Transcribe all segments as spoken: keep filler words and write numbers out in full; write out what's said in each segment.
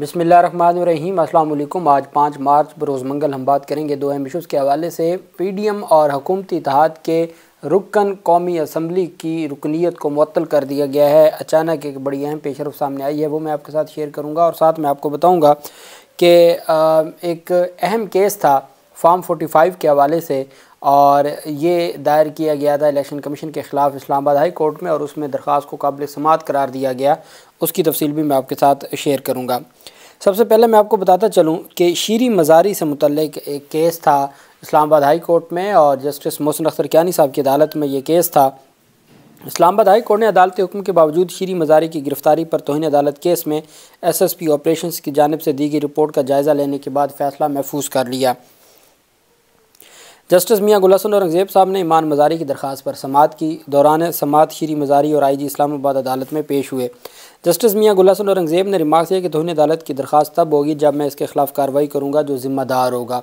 बिस्मिल्लाहिर्रहमानिर्रहीम अस्सलाम वालेकुम। आज पाँच मार्च बरोज़ मंगल हम बात करेंगे दो अहम इशूज़ के हवाले से। पी डी एम और हुकूमती इत्तेहाद के रुकन कौमी असम्बली की रुकनीत को मुअत्तल कर दिया गया है। अचानक एक बड़ी अहम पेशरफ सामने आई है, वो मैं आपके साथ शेयर करूँगा और साथ में आपको बताऊँगा कि एक अहम केस था फार्म फोर्टी फाइव के हवाले से और ये दायर किया गया था इलेक्शन कमीशन के ख़िलाफ़ इस्लामाबाद हाई कोर्ट में और उसमें दरख्वास्त को काबिल समाअत करार दिया गया। उसकी तफसील भी मैं आपके साथ शेयर करूँगा। सबसे पहले मैं आपको बताता चलूँ कि शीरी मज़ारी से मुतल्लिक एक केस था इस्लामाबाद हाई कोर्ट में और जस्टिस मोहसिन अख्तर कयानी साहब की अदालत में ये केस था। इस्लामाबाद हाई कोर्ट ने अदालती हुक्म के बावजूद शीरी मज़ारी की गिरफ्तारी पर तौहीन अदालत केस में एस एस पी ऑपरेशन की जानिब से दी गई रिपोर्ट का जायज़ा लेने के बाद फैसला महफूज कर लिया। जस्टिस मियां गुलासिन औरंगज़ेब साहब ने इमरान मज़ारी की दरख्वास्त पर समाअत की। दौरान समाअत शीरी मज़ारी और आई जी इस्लामाबाद अदालत में पेश हुए। जस्टिस मियां गुलासिन औरंगज़ेब ने रिमार्क दिया कि तौहीन अदालत की दरख्वास्त तब होगी जब मैं इसके खिलाफ कार्रवाई करूँगा जो ज़िम्मेदार होगा।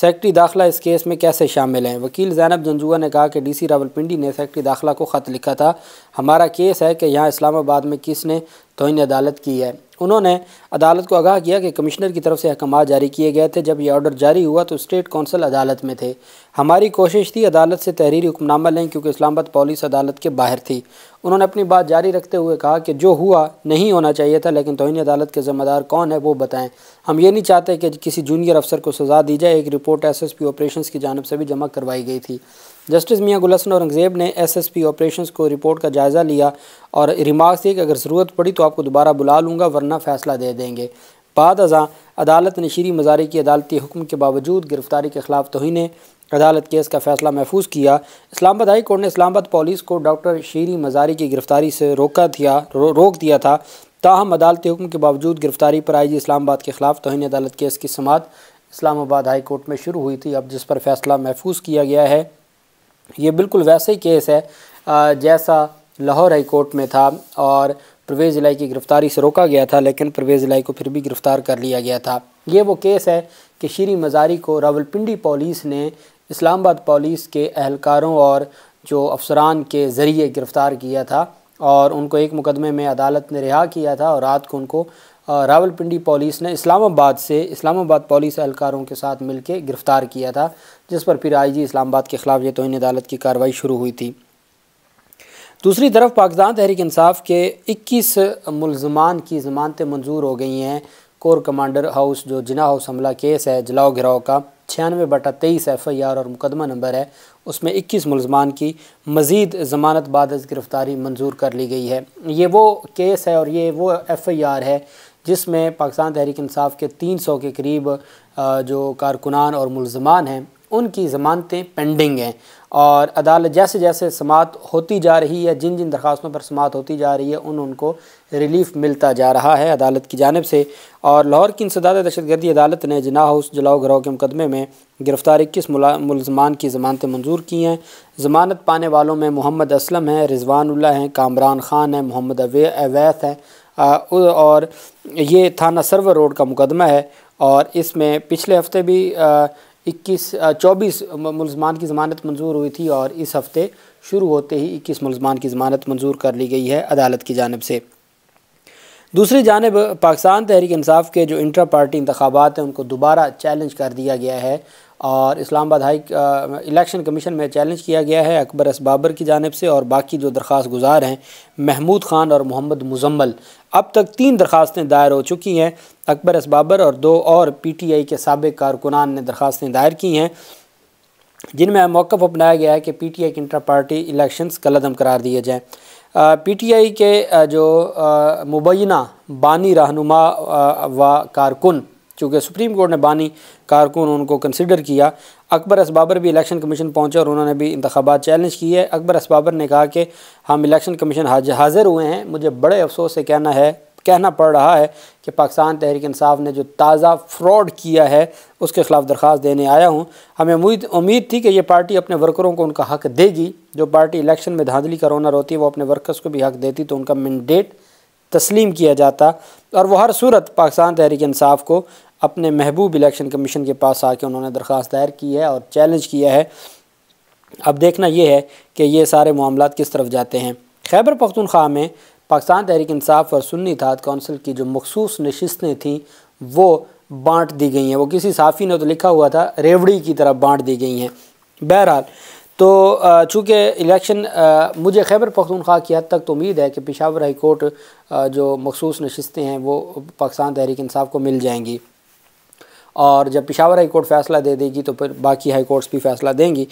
सेक्रेटरी दाखिला इस केस में कैसे शामिल हैं? वकील जैनब जंजुआ ने कहा कि डी सी रावलपिंडी ने सेक्रेटरी दाखिला को ख़त लिखा था। हमारा केस है कि यहाँ इस्लामाबाद में किसने तौहीन अदालत की है। उन्होंने अदालत को आगाह किया कि कमिश्नर की तरफ से अहकाम जारी किए गए थे। जब यह ऑर्डर जारी हुआ तो स्टेट कौंसल अदालत में थे। हमारी कोशिश थी अदालत से तहरीरी हुक्मनामा लें क्योंकि इस्लामाबाद पुलिस अदालत के बाहर थी। उन्होंने अपनी बात जारी रखते हुए कहा कि जो हुआ नहीं होना चाहिए था, लेकिन तौहीन अदालत के ज़िम्मेदार कौन है वो बताएं। हम ये नहीं चाहते कि किसी जूनियर अफसर को सजा दी जाए। एक report S S P operation की जानिब से भी जमा करवाई गई थी। जस्टिस मियां गुलासिन औरंगज़ेब ने एस एस पी ऑपरेशन को रिपोर्ट का जायज़ा लिया और रिमार्क दिए कि अगर ज़रूरत पड़ी तो आपको दोबारा बुला लूँगा वरना फ़ैसला दे देंगे। बाद अज़ां अदालत ने शीरी मज़ारी की अदालती हुक्म के बावजूद गिरफ़्तारी के ख़िलाफ़ तौहीन अदालत केस का फ़ैसला महफूज किया। इस्लामाबाद हाई कोर्ट ने इस्लामाबाद पुलिस को डॉक्टर शीरी मज़ारी की गिरफ़्तारी से रोका दिया रो, रोक दिया था। ताहम अदालती हुक्म के बावजूद गिरफ़्तारी पर आई जी इस्लामाबाद के ख़िलाफ़ तौहीन अदालत केस की समाअत इस्लामाबाद हाई कोर्ट में शुरू हुई थी, अब जिस पर फ़ैसला महफूज किया गया है। ये बिल्कुल वैसा ही केस है जैसा लाहौर हाई कोर्ट में था और परवेज़ इलाही की गिरफ़्तारी से रोका गया था, लेकिन परवेज़ इलाही को फिर भी गिरफ़्तार कर लिया गया था। ये वो केस है कि शीरी मज़ारी को रावलपिंडी पुलिस ने इस्लामाबाद पुलिस के अहलकारों और जो अफसरान के ज़रिए गिरफ़्तार किया था और उनको एक मुकदमे में अदालत ने रिहा किया था और रात को उनको रावलपिंडी पुलिस ने इस्लामाबाद से इस्लामाबाद पुलिस एहलकारों के साथ मिलकर गिरफ़्तार किया था, जिस पर फिर आई जी इस्लामाबाद के ख़िलाफ़ ये तौहीन अदालत की कार्रवाई शुरू हुई थी। दूसरी तरफ पाकिस्तान तहरीक इंसाफ के इक्कीस मुलजमान की ज़मानतें मंजूर हो गई हैं। कोर कमांडर हाउस जो जिना हाउस हमला केस है जलाओ घिराव का छियानवे बटा तेईस एफ आई आर और मुकदमा नंबर है, उसमें इक्कीस मुलजमान की मज़ीद ज़मानत बाद अज़ गिरफ़्तारी मंजूर कर ली गई है। ये वो केस है और ये वो एफ आई आर है जिसमें पाकिस्तान तहरीक इंसाफ के तीन सौ के करीब जो कारकुनान और मुलजमान हैं उनकी ज़मानतें पेंडिंग हैं और अदालत जैसे जैसे समाअत होती जा रही है, जिन जिन दरख्वास्तों पर समाअत होती जा रही है, उन उनको रिलीफ़ मिलता जा रहा है अदालत की जानिब से। और लाहौर की इंसदाद दहशतगर्दी अदालत ने जिनाह हाउस जलाओ घिराव के मुकदमे में गिरफ़्तार इक्कीस मुलजमान की ज़मानतें मंजूर की हैं। ज़मानत पाने वालों में मोहम्मद असलम हैं, रिजवानुल्लाह हैं, कामरान ख़ान हैं, मोहम्मद अवैस हैं और ये थाना सरवर रोड का मुकदमा है और इसमें पिछले हफ्ते भी इक्कीस चौबीस मुलजमान की ज़मानत मंजूर हुई थी और इस हफ़्ते शुरू होते ही इक्कीस मुलजमान की ज़मानत मंजूर कर ली गई है अदालत की जानिब से। दूसरी जानिब पाकिस्तान तहरीक इंसाफ के जो इंट्रा पार्टी इंतखाबात हैं उनको दोबारा चैलेंज कर दिया गया है और इस्लामाबाद हाई इलेक्शन कमीशन में चैलेंज किया गया है अकबर असबाबर की जानिब से और बाकी जो दरख्वास्त गुजार हैं महमूद ख़ान और मोहम्मद मुजम्मल। अब तक तीन दरख्वास्तें दायर हो चुकी हैं। अकबर असबाबर और दो और पी टी आई के साबिक़ कारकुनान ने दरख्वास्तें दायर की हैं जिनमें मौक़िफ़ अपनाया गया है कि पी टी आई के इंट्रा पार्टी इलेक्शंस कलअदम करार दिए जाएँ। पी टी आई के जो मुबैना बानी रहनुमा व कारकुन, चूँकि सुप्रीम कोर्ट ने बानी कारकुन उनको कंसिडर किया। अकबर असबाबर भी इलेक्शन कमीशन पहुँचे और उन्होंने भी इंतखाबात चैलेंज किए। अकबर असबाबर ने कहा कि हम इलेक्शन कमीशन हाज़िर हुए हैं, मुझे बड़े अफसोस से कहना है कहना पड़ रहा है कि पाकिस्तान तहरीक इंसाफ ने जो ताज़ा फ्रॉड किया है उसके ख़िलाफ़ दरख्वास्त देने आया हूँ। हमें उम्मीद उम्मीद थी कि ये पार्टी अपने वर्करों को उनका हक़ देगी। जो पार्टी इलेक्शन में धांधली का रोना रोती है वो अपने वर्कर्स को भी हक़ देती तो उनका मैंडेट तस्लीम किया जाता और वह हर सूरत पाकिस्तान तहरीक इंसाफ को अपने महबूब इलेक्शन कमीशन के पास आके उन्होंने दरख्वास्त दायर की है और चैलेंज किया है। अब देखना यह है कि ये सारे मामलात किस तरफ जाते हैं। खैबर पख्तूनख्वा में पाकिस्तान तहरीक इंसाफ और सुन्नी इत्तेहाद कौंसिल की जो मखसूस नशिस्तें थीं वो बांट दी गई हैं। वो किसी साफ़ी ने तो लिखा हुआ था रेवड़ी की तरह बांट दी गई हैं। बहरहाल तो चूँकि इलेक्शन मुझे खैबर पख्तूनख्वा की हद तक तो उम्मीद है कि पेशावर हाई कोर्ट जो मखसूस नशिस्तें हैं वो पाकिस्तान तहरीक इंसाफ को मिल जाएंगी और जब पेशावर हाई कोर्ट फैसला दे देगी तो फिर बाकी हाई कोर्ट्स भी फैसला देंगी।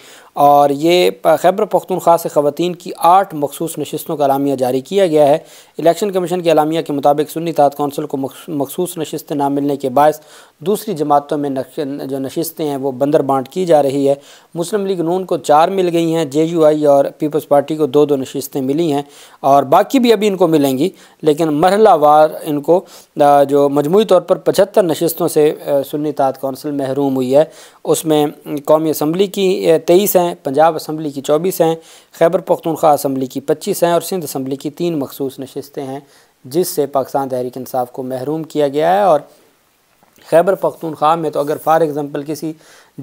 और ये खैबर पख्तूनख्वा से ख़वातीन की आठ मखसूस नशिस्तों का एलामिया जारी किया गया है। इलेक्शन कमीशन के एलामिया के मुताबिक सुन्नी इत्तेहाद कौंसिल को मखसूस नशिस्तें ना मिलने के बायस दूसरी जमातों में नक्श जो नशिस्तें हैं वो बंदर बांट की जा रही है। मुस्लिम लीग नून को चार मिल गई हैं, जे यू आई और पीपल्स पार्टी को दो दो नशिस्तें मिली हैं और बाकी भी अभी इनको मिलेंगी, लेकिन मरहलावार इनको जो मजमूई तौर पर पचहत्तर नशिस्तों से सुन्नी इत्तेहाद कौंसिल महरूम हुई है। उसमें कौमी असम्बली की तेईस हैं, पंजाब असम्बली की चौबीस हैं, खैबर पख्तूनख्वा असम्बली की पच्चीस हैं और सिंध असम्बली की तीन मखसूस नशिस्तें हैं जिससे पाकिस्तान तहरीक इंसाफ को महरूम किया गया है। और खैबर पख्तूनख्वा में तो अगर फॉर एग्ज़ाम्पल किसी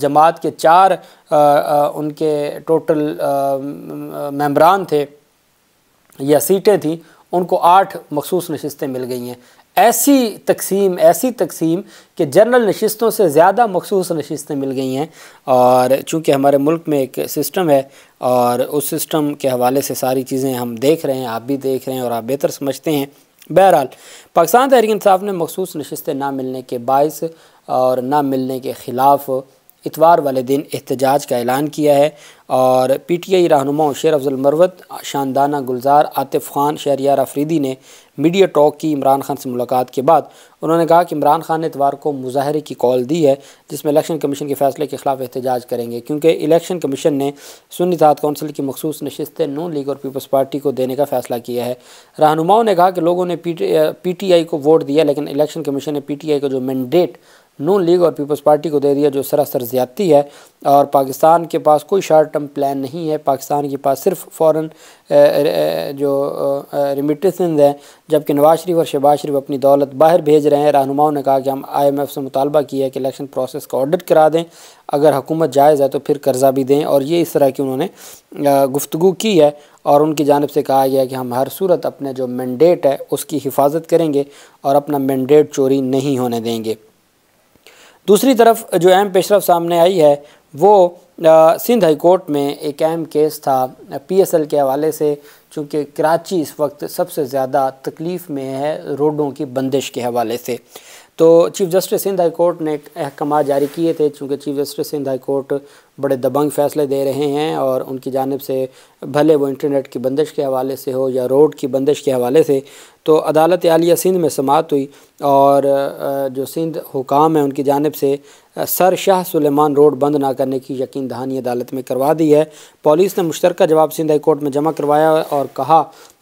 जमात के चार आ, आ, उनके टोटल आ, मेंबरान थे या सीटें थीं उनको आठ मखसूस नशिस्तें मिल गई हैं। ऐसी तकसीम ऐसी तकसीम कि जनरल नशिस्तों से ज़्यादा मखसूस नशिस्तें मिल गई हैं। और चूँकि हमारे मुल्क में एक सिस्टम है और उस सिस्टम के हवाले से सारी चीज़ें हम देख रहे हैं, आप भी देख रहे हैं और आप बेहतर समझते हैं। बहरहाल पाकिस्तान तहरीक इंसाफ ने मखसूस नशिस्तें ना मिलने के बायस और ना मिलने के ख़िलाफ़ इतवार वाले दिन एहतजाज का ऐलान किया है। और पी टी आई रहनुमाओं शेर अफजल मरवत, शानदाना गुलजार, आतिफ खान, शहरयार अफरीदी ने मीडिया टॉक की इमरान खान से मुलाकात के बाद उन्होंने कहा कि इमरान खान ने इतवार को मुजाहरे की कॉल दी है जिसमें इलेक्शन कमीशन के फ़ैसले के ख़िलाफ़ एहतजाज करेंगे क्योंकि इलेक्शन कमीशन ने सुन्नी इत्तेहाद कौंसिल की मखसूस नशिस्तें नून लीग और पीपल्स पार्टी को देने का फ़ैसला किया है। रहनुमाओं ने कहा कि लोगों ने पी टी आई को वोट दिया लेकिन इलेक्शन कमीशन ने पी टी आई को जो मैंडेट नून लीग और पीपल्स पार्टी को दे दिया जो सरासर ज़्यादती है और पाकिस्तान के पास कोई शार्ट टर्म प्लान नहीं है। पाकिस्तान के पास सिर्फ फॉरेन जो रिमिटेंसेस हैं जबकि नवाज शरीफ और शहबाज शरीफ अपनी दौलत बाहर भेज रहे हैं। रहनुमाओं ने कहा कि हम आई एम एफ से मुतालबा किया है कि इलेक्शन प्रोसेस का ऑडिट करा दें, अगर हुकूमत जायज़ है तो फिर कर्जा भी दें। और ये इस तरह की उन्होंने गुफ्तगू की है और उनकी जानिब से कहा गया कि हम हर सूरत अपने जो मैंडेट है उसकी हिफाजत करेंगे और अपना मैंडेट चोरी नहीं होने देंगे। दूसरी तरफ जो अहम पेशरफ सामने आई है वो आ, सिंध हाई कोर्ट में एक अहम केस था पी एस एल के हवाले से, चूँकि कराची इस वक्त सबसे ज़्यादा तकलीफ़ में है रोडों की बंदिश के हवाले से। तो chief justice Sindh high court ने अहकाम जारी किए थे, चूँकि chief justice Sindh high court बड़े दबंग फ़ैसले दे रहे हैं और उनकी जानिब से भले वो इंटरनेट की बंदिश के हवाले से हो या रोड की बंदिश के हवाले से। तो अदालत आलिया सिंध में समात हुई और जो सिंध हुकाम हैं उनकी जानिब से सर शाह सुलेमान रोड बंद ना करने की यकीन दहानी अदालत में करवा दी है। पुलिस ने मुश्तरका जवाब सिंध हाई कोर्ट में जमा करवाया और कहा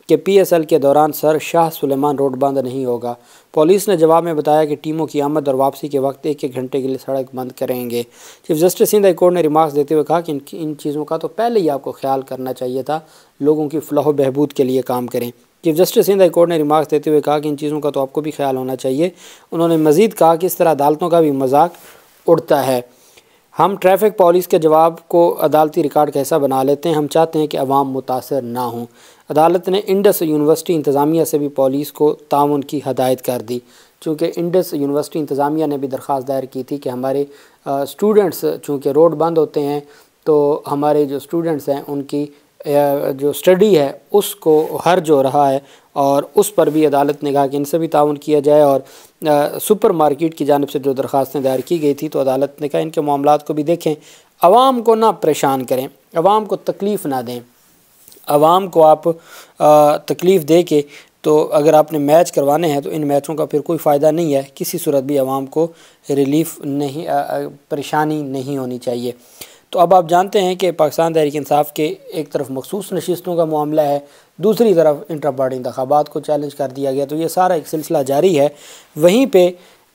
कि पी एस एल के दौरान सर शाह सुलेमान रोड बंद नहीं होगा। पुलिस ने जवाब में बताया कि टीमों की आमद और वापसी के वक्त एक एक घंटे के लिए सड़क बंद करेंगे। Chief justice Sindh high court ने रिमार्क्स देते हुए कहा कि इन इन चीज़ों का तो पहले ही आपको ख्याल करना चाहिए था, लोगों की फलाह बहबूद के लिए काम करें। Chief justice Sindh high court ने रिमार्क्स देते हुए कहा कि इन चीज़ों का तो आपको भी ख्याल होना चाहिए। उन्होंने मज़ीद कहा कि इस तरह अदालतों का भी मजाक उड़ता है। हम ट्रैफिक पुलिस के जवाब को अदालती रिकॉर्ड का हिस्सा बना लेते हैं, हम चाहते हैं कि अवाम मुतासर ना हों। अदालत ने इंडस यूनिवर्सिटी इंतज़ामिया से भी पुलिस को ताउन की हदायत कर दी, चूँकि इंडस यूनिवर्सिटी इंतज़ामिया ने भी दरख्वास्त दायर की थी कि हमारे स्टूडेंट्स चूँकि रोड बंद होते हैं तो हमारे जो स्टूडेंट्स हैं उनकी जो स्टडी है उसको हर्ज हो रहा है और उस पर भी अदालत ने कहा कि इनसे भी ताउन किया जाए। और सुपर मार्केट की जानिब से जो दरख्वास्तें दायर की गई थी तो अदालत ने कहा इनके मामला को भी देखें, आवाम को ना परेशान करें, आवाम को तकलीफ़ ना दें। आवाम को आप तकलीफ़ दे के तो अगर आपने मैच करवाने हैं तो इन मैचों का फिर कोई फ़ायदा नहीं है। किसी सूरत भी आवाम को रिलीफ नहीं, परेशानी नहीं होनी चाहिए। तो अब आप जानते हैं कि पाकिस्तान तहरीक इंसाफ के एक तरफ मखसूस नशिस्तों का मामला है, दूसरी तरफ इंट्रा पार्टी इंतखाबात को चैलेंज कर दिया गया। तो ये सारा एक सिलसिला जारी है। वहीं पे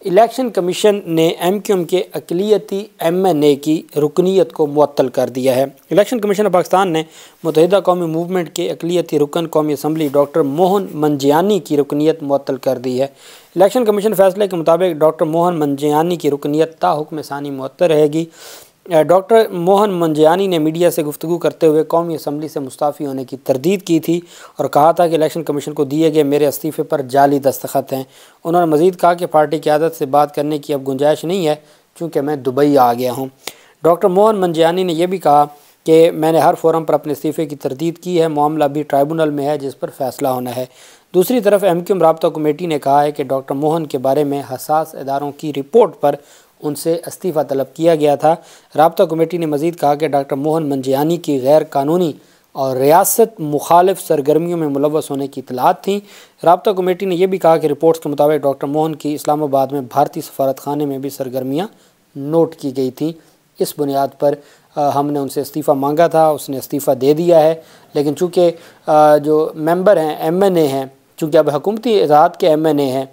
इलेक्शन कमीशन ने एम क्यू एम के अकलियती एम एन ए की रुकनीत को मुअत्तल कर दिया है। इलेक्शन कमीशन ऑफ पाकिस्तान ने मुतहदा कौमी मूवमेंट के अकलियती रुकन कौमी असम्बली डॉक्टर मोहन मंजियानी की रुकनीत मुअत्तल कर दी है। इलेक्शन कमीशन फैसले के मुताबिक डॉक्टर मोहन मंजियानी की रुकनीत ता हुक्म सानी मुअत्तल रहेगी। डॉक्टर मोहन मंजियानी ने मीडिया से गुफ्तगू करते हुए कौमी असम्बली से मुस्ताफ़ी होने की तरदीद की थी और कहा था कि इलेक्शन कमीशन को दिए गए मेरे इस्तीफ़े पर जाली दस्तखत हैं। उन्होंने मज़ीद कहा कि पार्टी की आदत से बात करने की अब गुंजाइश नहीं है चूँकि मैं दुबई आ गया हूँ। डॉक्टर मोहन मंजियानी ने यह भी कहा कि मैंने हर फोरम पर अपने इस्तीफ़े की तरदीद की है, मामला अभी ट्राइब्यूनल में है जिस पर फैसला होना है। दूसरी तरफ एम क्यू एम राब्ता कमेटी ने कहा है कि डॉक्टर मोहन के बारे में हसास इदारों की रिपोर्ट पर उनसे इस्तीफ़ा तलब किया गया था। राब्ता कमेटी ने मज़ीद कहा कि डॉक्टर मोहन मंजियानी की गैर कानूनी और रियासत मुखालिफ सरगर्मियों में मुलव्वस होने की इतलात थी। राब्ता कमेटी ने यह भी कहा कि रिपोर्ट्स के मुताबिक डॉक्टर मोहन की इस्लामाबाद में भारतीय सफारतखाने में भी सरगर्मियाँ नोट की गई थी। इस बुनियाद पर हमने उनसे इस्तीफ़ा मांगा था, उसने इस्तीफ़ा दे दिया है। लेकिन चूँकि जो मेम्बर हैं एम एन ए हैं, चूँकि अब हुकूमती इतहाद के एम एन ए हैं,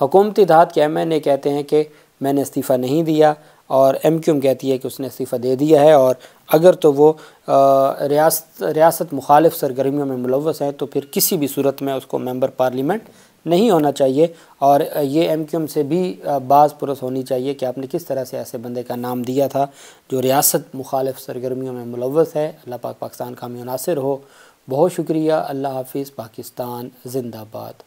हुकूमती इतहाद के एम एन ए कहते हैं कि मैंने इस्तीफ़ा नहीं दिया और एम क्यू एम कहती है कि उसने इस्तीफ़ा दे दिया है और अगर तो वो रियासत रियासत मुखालिफ सरगर्मियों में मुलव्वस हैं तो फिर किसी भी सूरत में उसको मेंबर पार्लियामेंट नहीं होना चाहिए। और ये एम क्यू एम से भी बाज पुरस होनी चाहिए कि आपने किस तरह से ऐसे बंदे का नाम दिया था जो रियासत मुखालिफ सरगर्मियों में मुलव्वस है। अल्लाह पाक पाकिस्तान का कामयाब नासिर हो। बहुत शुक्रिया। अल्लाह हाफिज़। पाकिस्तान जिंदाबाद।